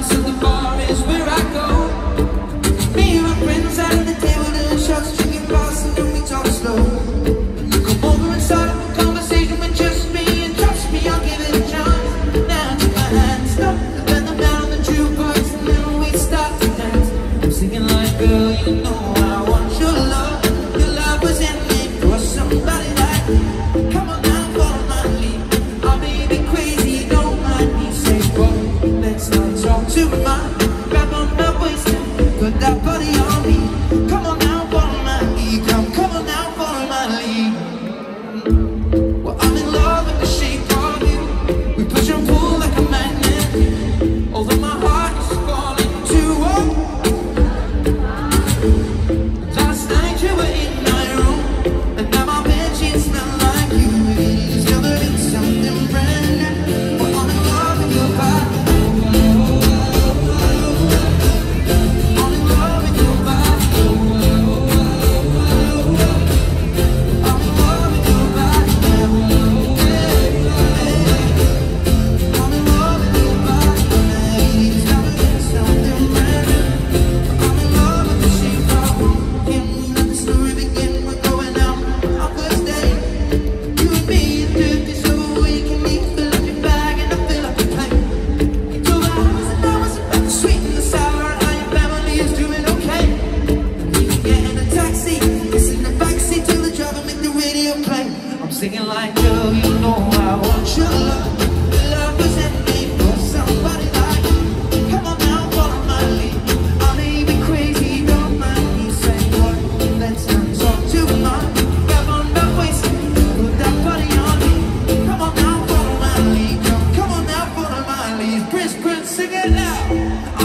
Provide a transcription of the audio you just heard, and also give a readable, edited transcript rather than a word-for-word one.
lover, so the bar is where I go. Me and my friends out at the table, doing shots, drinking fast, and then we talk slow. Come over and start up a conversation with just me, and trust me, I'll give it a chance. Now I take my hand, stop, and bend them down on the jukebox, and then we start to dance. I'm singing like, girl, you know I want your love. Your love was in me for somebody like me. Come on now, follow my lead. I'll be the crazy, don't mind me. Say what? Let's not talk too much. Grab on my waist, put that body on me. Come on now, follow my lead. Come on now, follow my lead. Well, I'm in love with the shape of you. We push and pull like a magnet. Although my heart is falling too. Last night you were in my room, and now my bed sheets smell like you. Discovering something brand new. Well, I'm in love with your body. I'm singing like, girl, you know I want your love. Your love was in me for somebody like you. Come on now, follow my lead. I'll leave it crazy, don't mind me. Say what? Let's not talk too much. Grab on my waist, put that body on me. Come on now, follow my lead. Come on now, follow my lead. Prince, sing it loud.